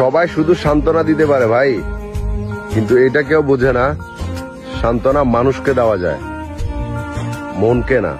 সবাই শুধু সান্ত্বনা দিতে পারে ভাই, কিন্তু এটা কেউ বোঝে না সান্ত্বনা মানুষকে দেওয়া যায়, মনকে না।